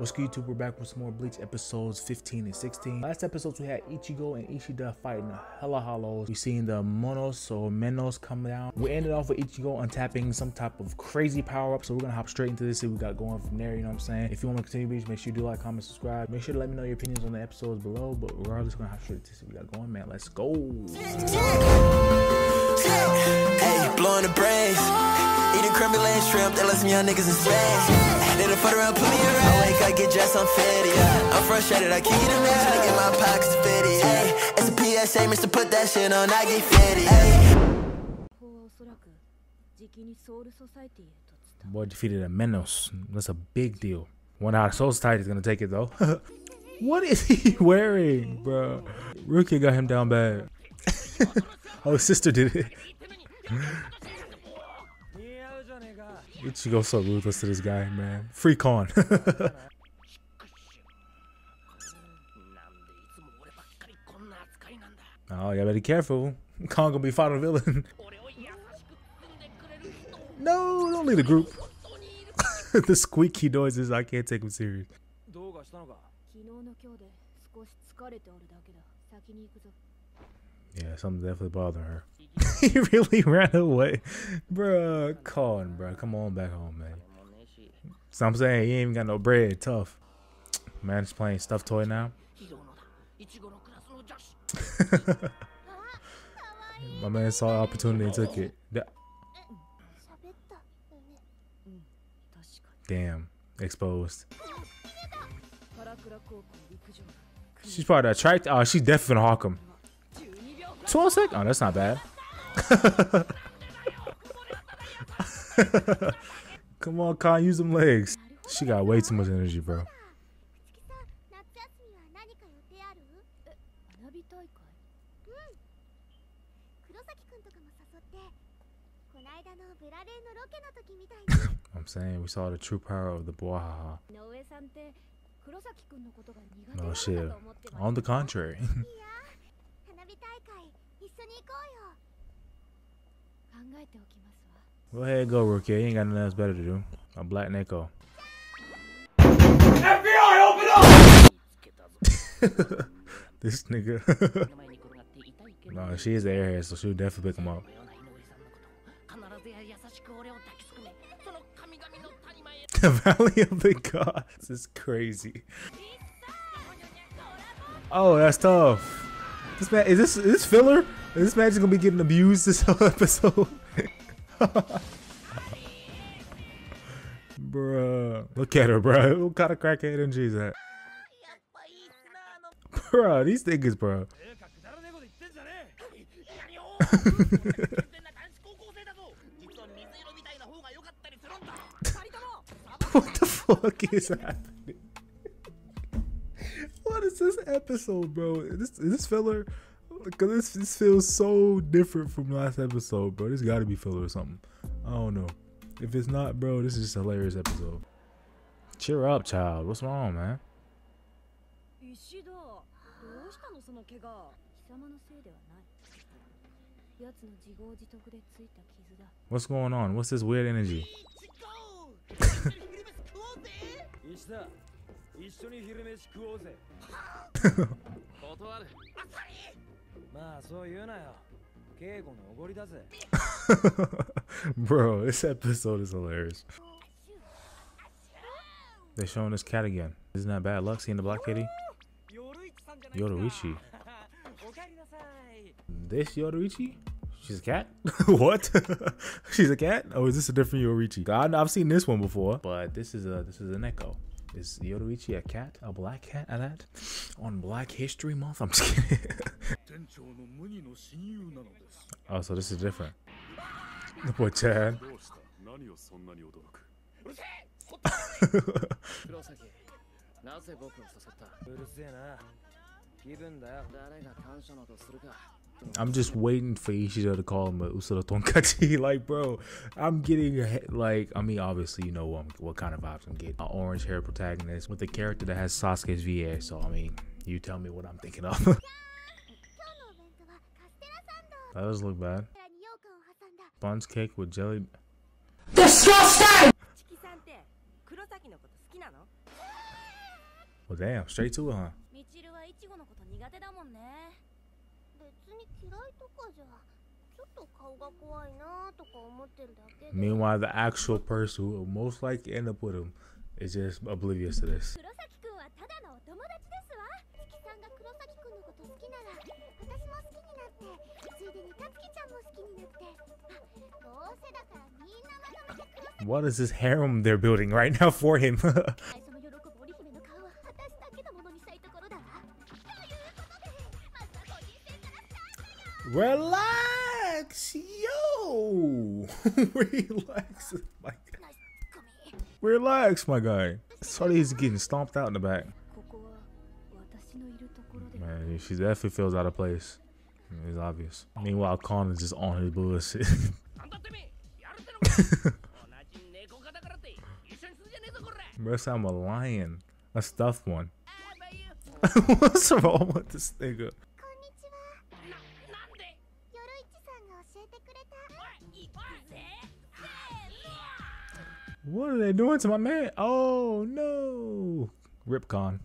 What's good, YouTube? We're back with some more Bleach episodes 15 and 16. Last episodes we had Ichigo and Ishida fighting hella hollows. We've seen the Menos come down. We ended off with Ichigo untapping some type of crazy power up. So we're gonna hop straight into this, see what we got going from there, you know what I'm saying? If you want to continue, please make sure you do like, comment, subscribe. Make sure to let me know your opinions on the episodes below. But regardless, we're gonna hop straight into this, see what we got going, man. Let's go. Hey, blowing the brains. Eating crumble and shrimp, that lets me on niggas in Spain. Then I fuck around, put me around. I wake up, get dressed, I'm fitted. Yeah. I'm frustrated, I can't even match. Look at my pockets fitted. Hey, it's a PSA, Mr. Put that shit on, I get fitted. Hey. Boy defeated a Menos. That's a big deal. One out of Soul Society is gonna take it though. What is he wearing, bro? Rukia got him down bad. Oh, his sister did it. Ichigo's so ruthless to this guy, man. Free Kon. Oh, y'all better be careful. Kon gonna be final villain. No, don't leave the group. The squeaky noises, I can't take them serious. Yeah, something's definitely bothering her. He really ran away. Bruh, Kon, bruh. Come on back home, man. So I'm saying he ain't even got no bread. Tough. Man, he's playing stuffed toy now. My man saw opportunity and took it. Damn. Exposed. She's probably attracted. Oh, she's definitely gonna hawk him. 12 seconds? Oh, that's not bad. Come on, Kon, use them legs. She got way too much energy, bro. I'm saying we saw the true power of the Boahaha. Oh shit. On the contrary. Go ahead, go, Rukia. You ain't got nothing else better to do. A black Neko. FBI, open up! This nigga. No, she is the airhead, so she'll definitely pick him up. The Valley of the Gods. This is crazy. Oh, that's tough. This man, is this filler? Is this man just gonna be getting abused this whole episode? Bruh. Look at her, bruh. What kind of crackhead and she's at? Bruh, these niggas, bruh. What the fuck is happening? What is this episode, bro? Is this filler? Cause this feels so different from last episode, bro. This gotta be filler or something. I don't know. If it's not, bro, this is just a hilarious episode. Cheer up, child. What's wrong, man? What's going on? What's this weird energy? Bro, this episode is hilarious. They're showing this cat again. Isn't that bad luck seeing the black kitty? Yoruichi. This Yoruichi? She's a cat? What? She's a cat? Oh, is this a different Yoruichi? I've seen this one before, but this is a Neko. Is Yoruichi a cat? A black cat at that? On Black History Month? I'm just kidding. Oh, so this is different. The boy Chad. I'm just waiting for Ishida to call him a Usuratonkachi. Like, bro, I'm getting, like, I mean, obviously, you know what kind of vibes I'm getting. An orange hair protagonist with a character that has Sasuke's VA. So, I mean, you tell me what I'm thinking of. That does look bad. Sponge cake with jelly. Disgusting! Well, damn, straight to it, huh? Meanwhile, the actual person who will most likely end up with him is just oblivious to this. What is this harem they're building right now for him? Relax, yo. Relax, my guy. Relax, my guy. Sorry, he's getting stomped out in the back. Man, she definitely feels out of place. It's obvious. Meanwhile, Kon is just on his bullshit. Must I'm a lion, a stuffed one. What's wrong with this nigga? What are they doing to my man? Oh no! Rip Kon.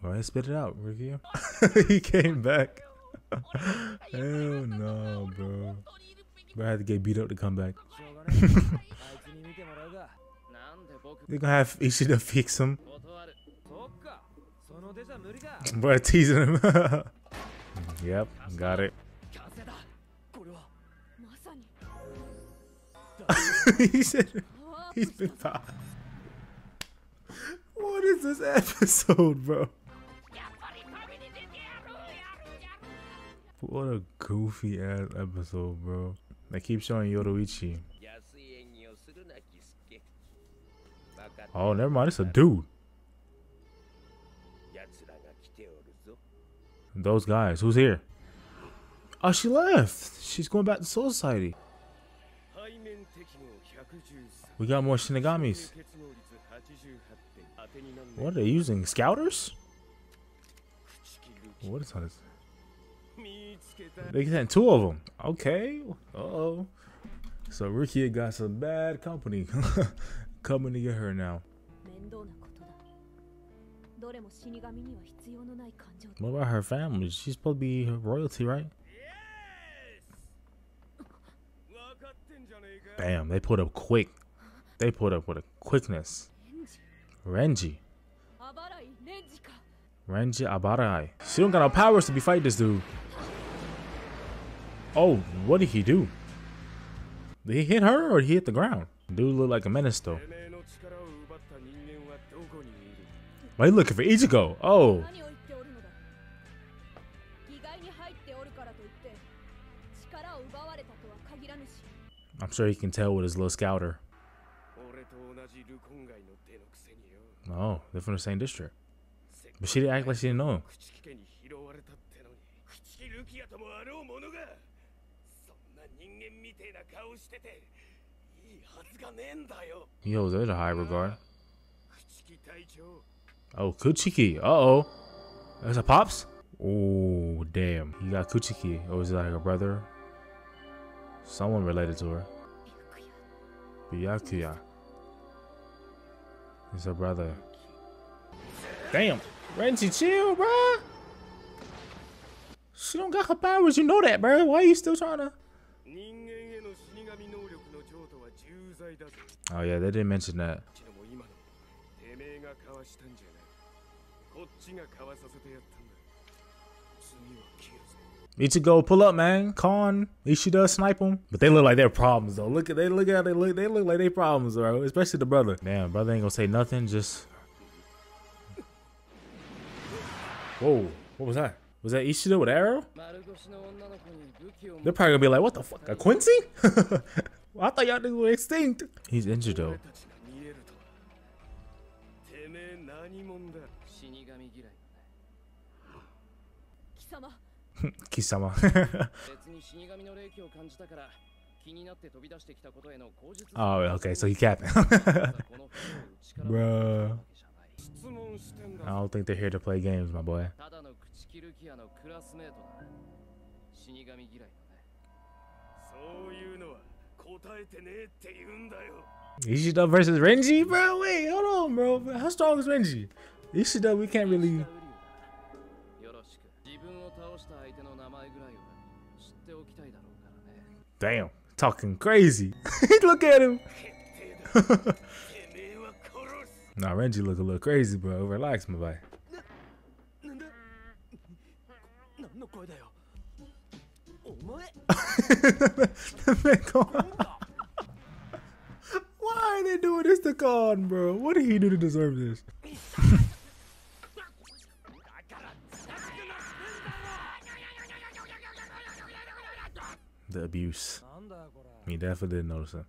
Well, I spit it out, Rukia. He came back. Hell no, bro. But I had to get beat up to come back. They're gonna have Ishida fix him. But teasing him. Yep, got it. He said he's been fouled. What is this episode, bro? What a goofy ass episode, bro. They keep showing Yoruichi. Oh, never mind. It's a dude. Those guys. Who's here? Oh, she left. She's going back to Soul Society. We got more Shinigamis. What are they using? Scouters? What is all this? They sent two of them. Okay. Uh-oh. So Rukia got some bad company coming to get her now. What about her family? She's supposed to be royalty, right? Bam, they pulled up quick. They pulled up with a quickness. Renji. Renji Abarai. She don't got no powers to be fighting this dude. Oh, what did he do? Did he hit her or did he hit the ground? Dude looked like a menace though. Why are you looking for Ichigo? Oh. I'm sure he can tell with his little scouter. Oh, they're from the same district. But she didn't act like she didn't know him. Yo, they're the high regard. Oh, Kuchiki. Uh-oh. There's a pops? Oh, damn. You got Kuchiki. Oh, is it like her brother? Someone related to her. Byakuya. It's her brother. Damn. Renji, chill, bruh. She don't got her powers. You know that, bruh. Why are you still trying to... Oh, yeah. They didn't mention that. Ichigo, pull up, man. Kon, Ishida, snipe him. But they look like they're problems, though. Look at they look like they problems, bro. Especially the brother. Damn, brother ain't gonna say nothing. Just whoa, what was that? Was that Ishida with an arrow? They're probably gonna be like, what the fuck, a Quincy? Well, I thought y'all were extinct. He's injured though. Kisama. Oh, okay, so he capped. Bruh. I don't think they're here to play games, my boy. Ishida versus Renji, bro. Wait, hold on, bro. How strong is Renji? Ishida, we can't really. Damn, talking crazy. Look at him. Nah, Renji look a little crazy, bro. Relax, my boy. Why are they doing this to Kon, bro? What did he do to deserve this? The abuse. He definitely didn't notice him.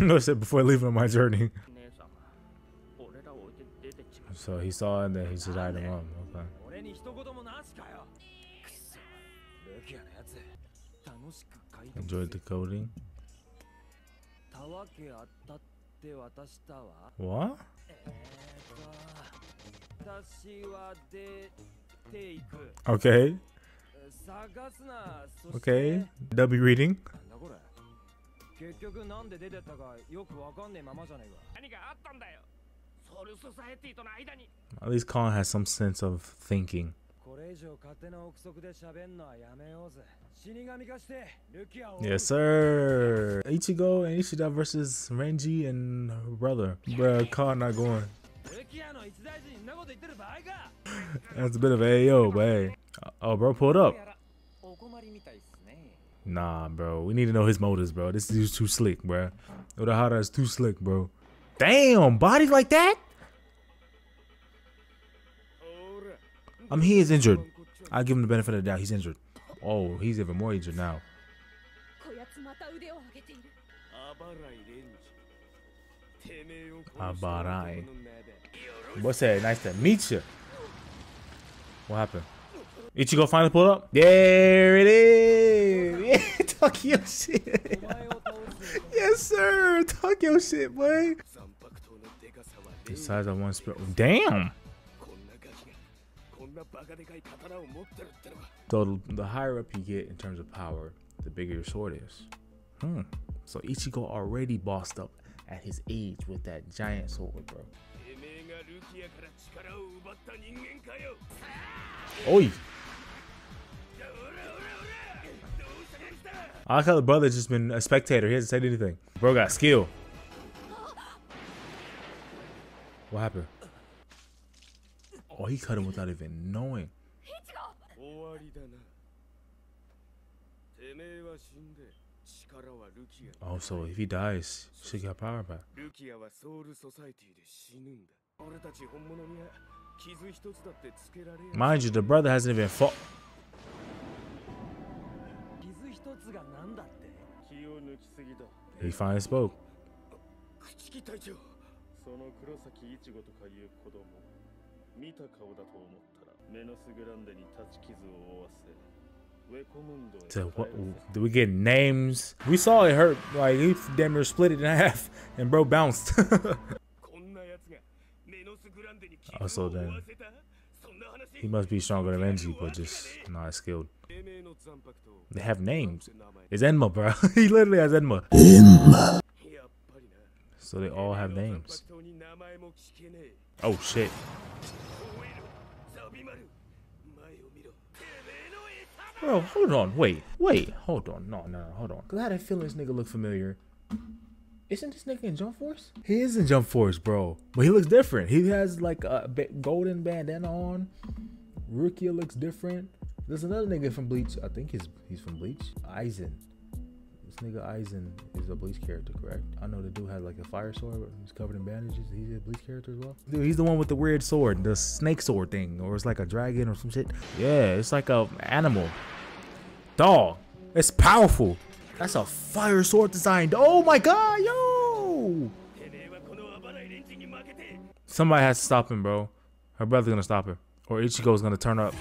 Notice it before leaving on my journey. So he saw it and then he just eyed him up. Okay. Enjoyed the coding. What? Okay. Okay. W reading. At least Kon has some sense of thinking. Yes, sir. Ichigo and Ishida versus Renji and her brother. Bruh, Kon not going. That's a bit of AO, but hey. Oh, bro, pulled up. Nah, bro. We need to know his motives, bro. This dude's too slick, bro. Urahara is too slick, bro. Damn, body like that? He is injured. I give him the benefit of the doubt. He's injured. Oh, he's even more injured now. Abarai. Boy said, nice to meet you. What happened? Ichigo finally pulled up? There it is. Yeah, talk your shit. Yes, sir. Talk your shit, boy. The size of one spirit. Damn. So the higher up you get in terms of power, the bigger your sword is. So Ichigo already bossed up at his age with that giant sword, bro. Oi! I like how the brother's just been a spectator. He hasn't said anything. Bro got skill. What happened? Oh, he cut him without even knowing. Oh, so if he dies, she got power back. Rukia was Soul Society. Mind you, the brother hasn't even fought. He finally spoke. So what? Do we get names? We saw it hurt. Like he damn near split it in half, and bro bounced. Also, then he must be stronger than Renji, but just not skilled. They have names. It's Enma, bro. He literally has Enma. Enma. So they all have names. Oh shit. Bro, hold on, wait, hold on, no, hold on. Cause I had a feeling this nigga look familiar. Isn't this nigga in Jump Force? He is in Jump Force, bro. But he looks different. He has like a golden bandana on. Rukia looks different. There's another nigga from Bleach. I think he's from Bleach. Aizen. This nigga Aizen is a Bleach character, correct? I know the dude had like a fire sword, but he's covered in bandages. He's a Bleach character as well. Dude, he's the one with the weird sword, the snake sword thing, or it's like a dragon or some shit. Yeah, it's like a animal. Dog, it's powerful. That's a fire sword designed. Oh my god, yo! Somebody has to stop him, bro. Her brother's gonna stop her, or Ichigo's gonna turn up.